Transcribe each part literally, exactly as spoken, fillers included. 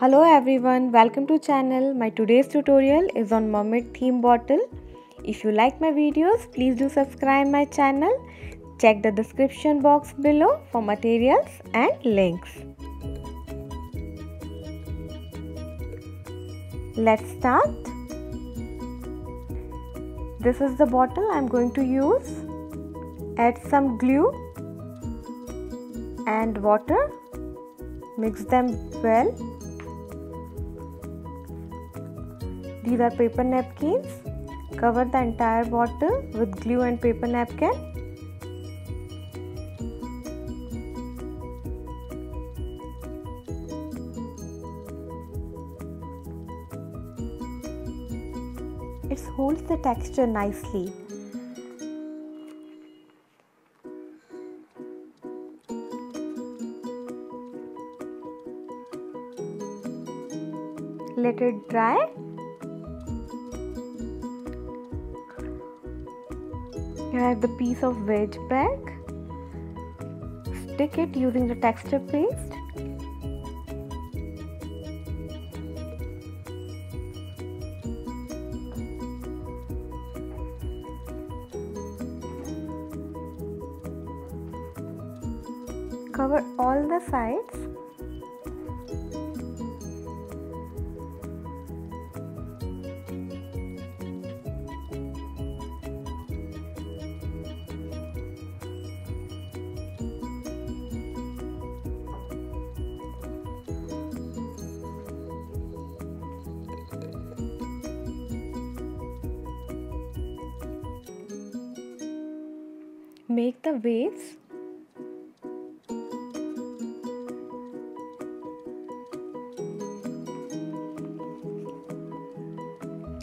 Hello everyone, welcome to channel. My today's tutorial is on mermaid theme bottle. If you like my videos, please do subscribe my channel. Check the description box below for materials and links. Let's start. This is the bottle I'm going to use. Add some glue and water. Mix them well. These are paper napkins. Cover the entire bottle with glue and paper napkin. It holds the texture nicely. Let it dry. Here I have the piece of veg pack. Stick it using the texture paste. Cover all the sides. Make the waves.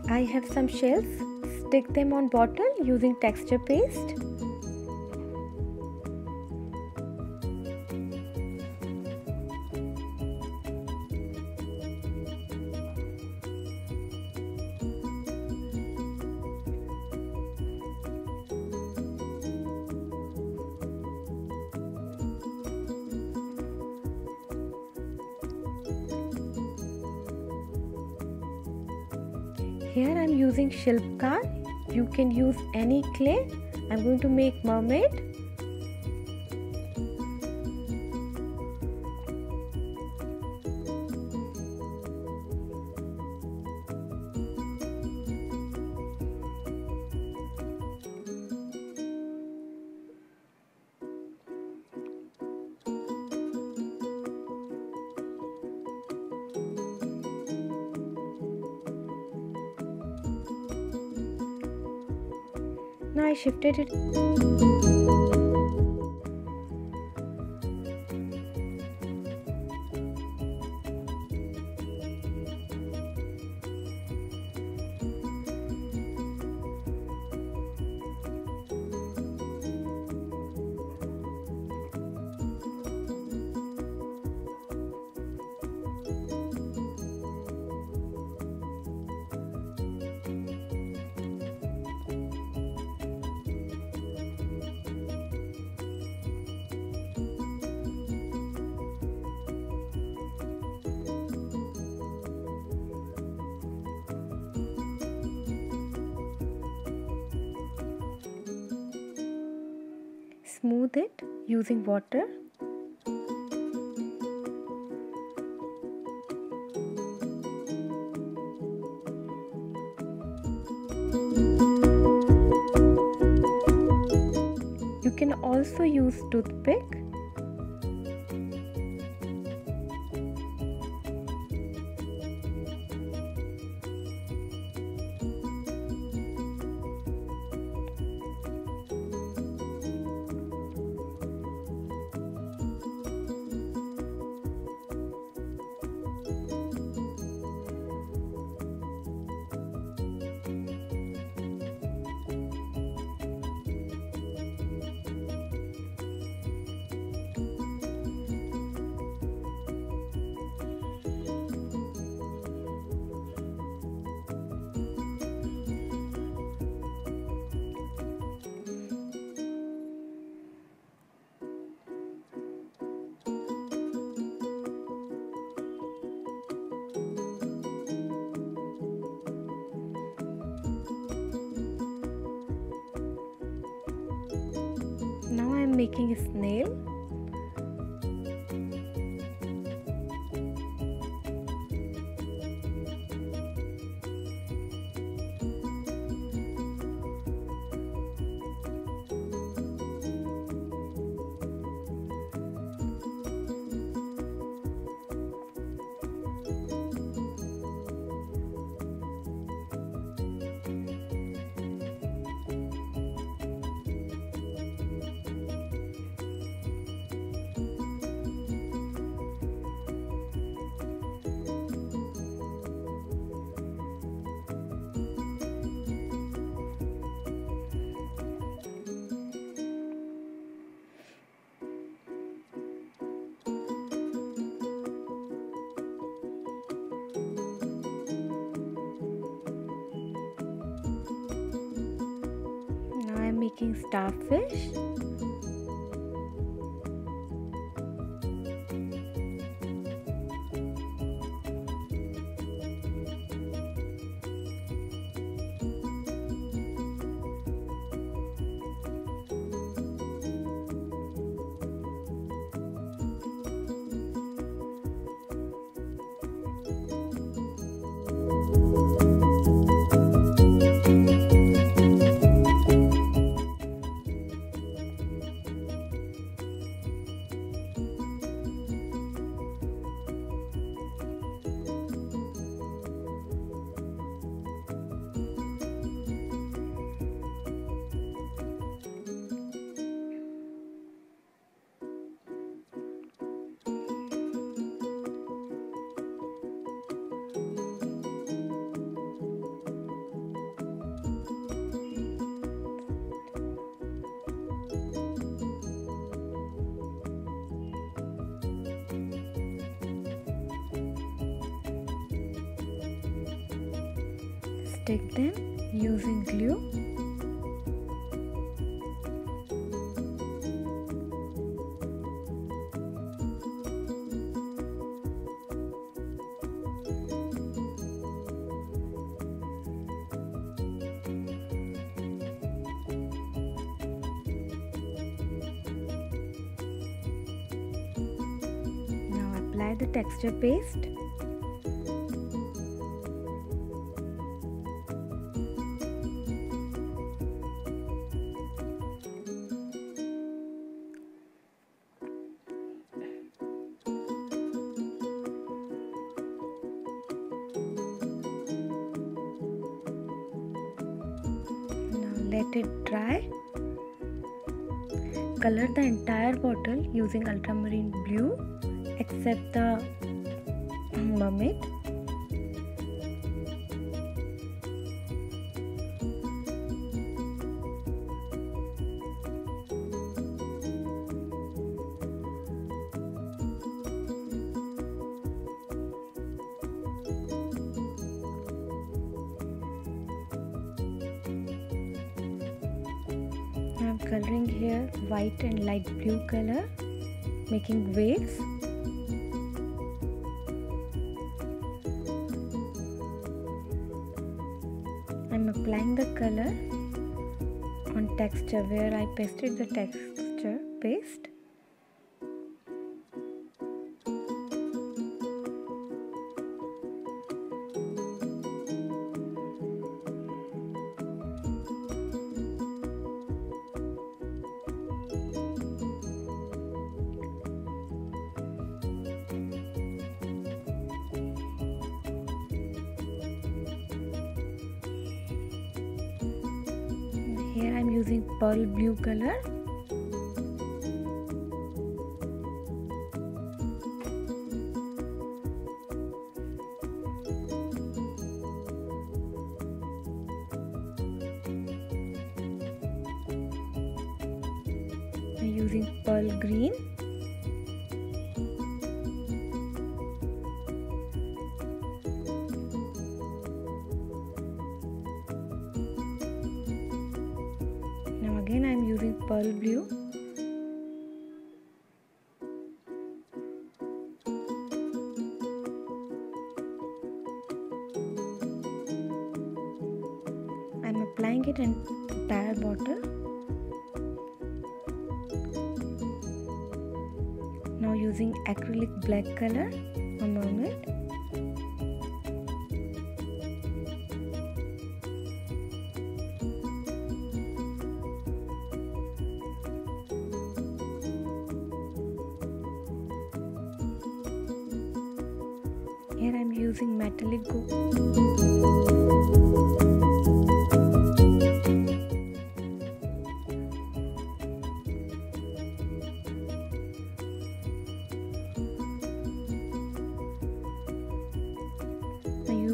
I have some shells. Stick them on bottle using texture paste. Here I am using shilpkaar. You can use any clay. I am going to make mermaid. Now I shifted it. Smooth it using water. You can also use toothpick. am making a snail. Making starfish. Stick them using glue. Now apply the texture paste. Let it dry. Color the entire bottle using ultramarine blue except the mermaid. I'm coloring here white and light blue color, making waves. I'm applying the color on texture where I pasted the texture paste. Here I am using pearl blue color. I am using pearl green. Again, I am using pearl blue. I am applying it in the entire bottle. Now using acrylic black color, one moment. Here I am using metallic gold.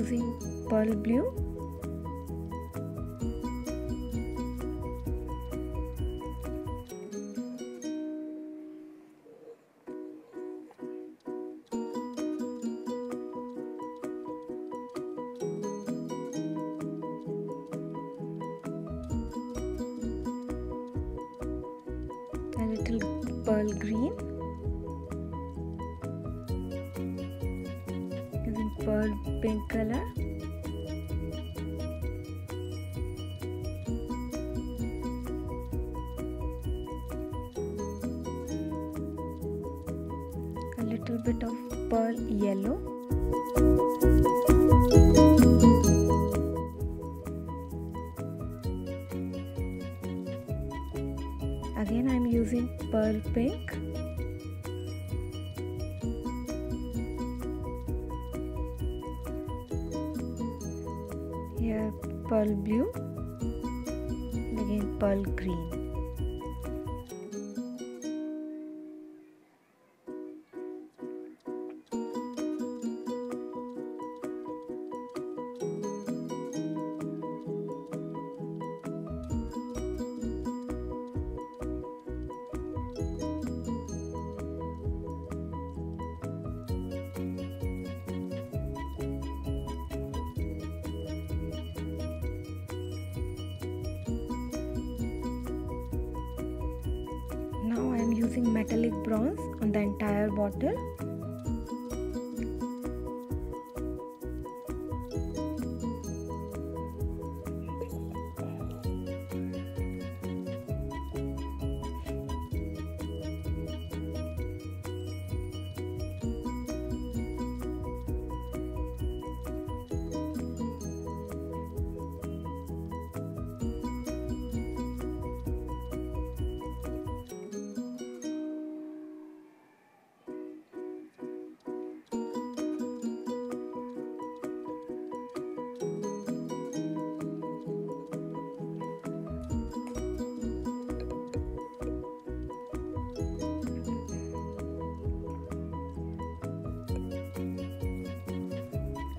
Using pearl blue, a little pearl green, using pearl pink color, a little bit of pearl yellow, again I am using pearl pink, here pearl blue and again pearl green. Now I am using metallic bronze on the entire bottle.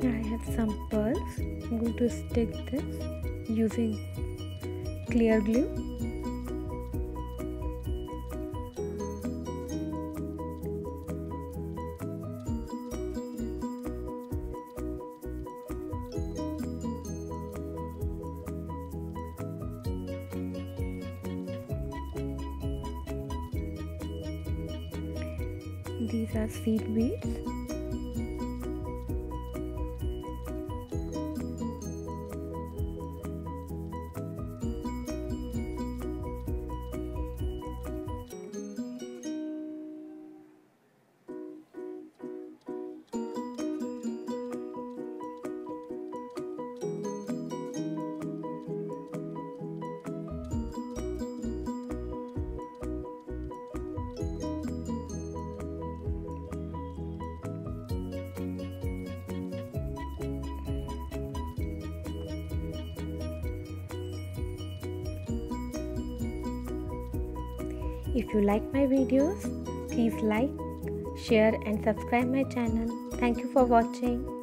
I have some pearls. I'm going to stick this using clear glue. These are seed beads. If you like my videos, please like, share and subscribe my channel. Thank you for watching.